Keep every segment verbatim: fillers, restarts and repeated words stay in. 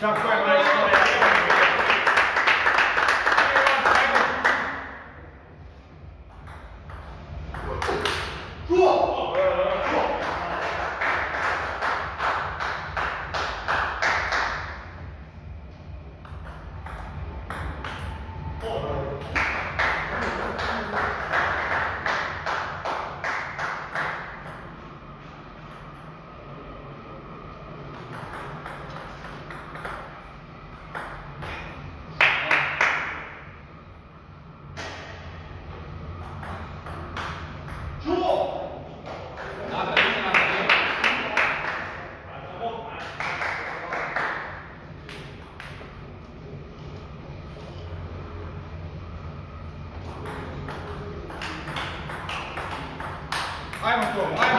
Not quite what I expected. Cool. I'm a goal. I'm a goal.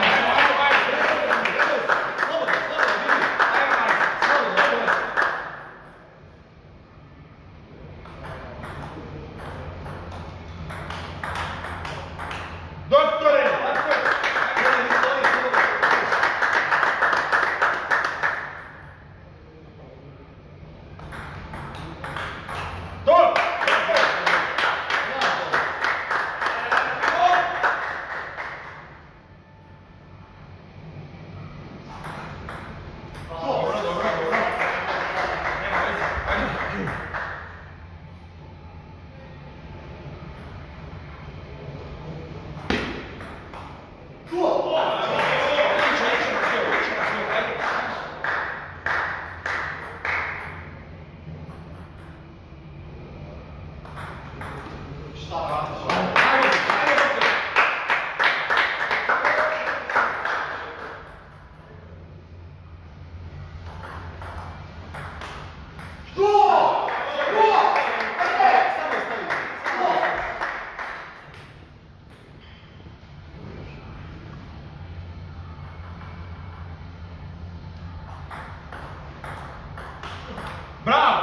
Bravo!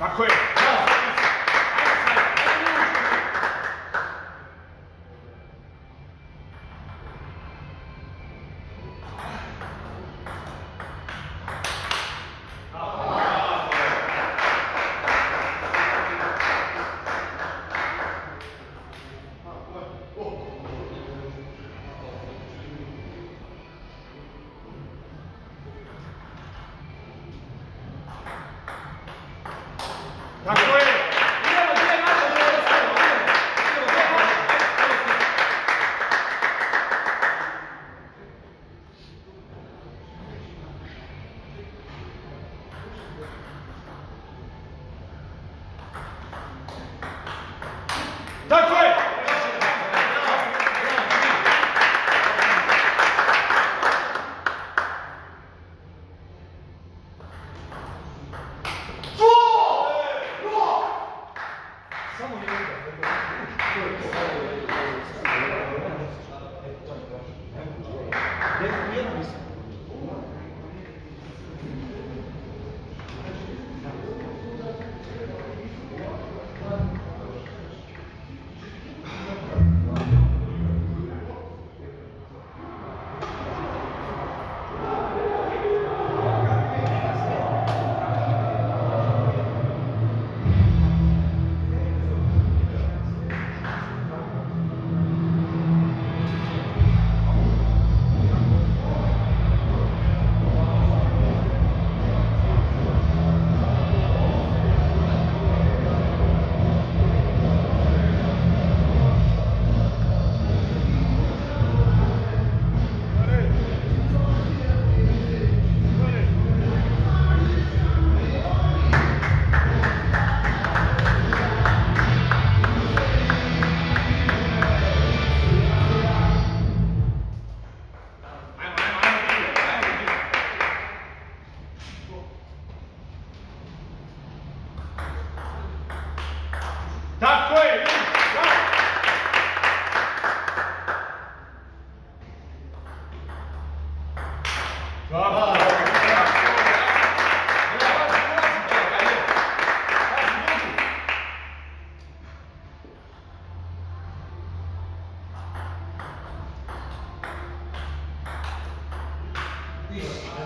Not quick.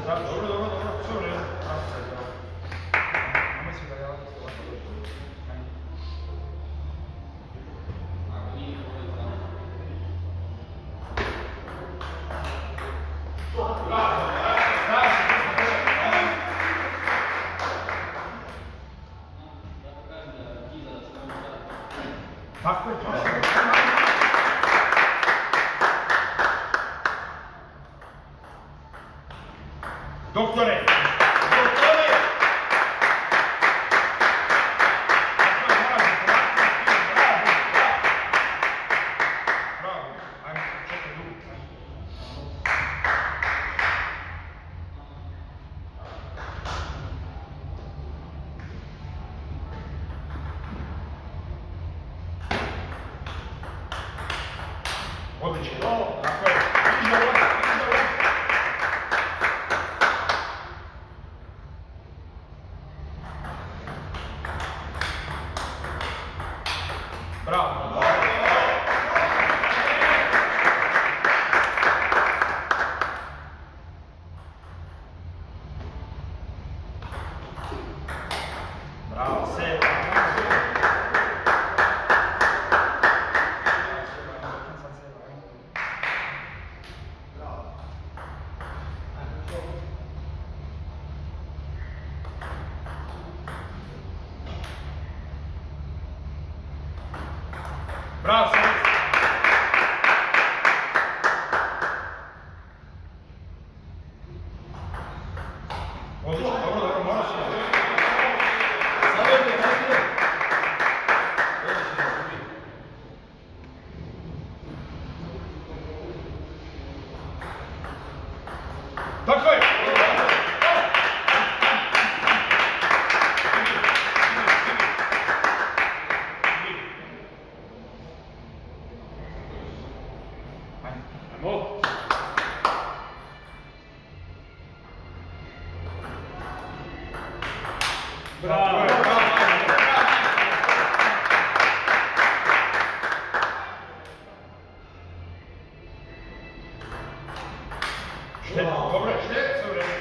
Doktore! Doktore! Bravo! Ajmo, čekaj drugu. Odlično! Tako je! Bravo! Bravo, se! Bravo! Odlično, dobro, dobro, moraš se. Savjet je, daj bilo. Tako je! Amor. Bravo. Bravo. Štet, dobro, štet, dobro. Bravo!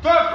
Go!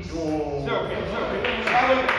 Все, все, все.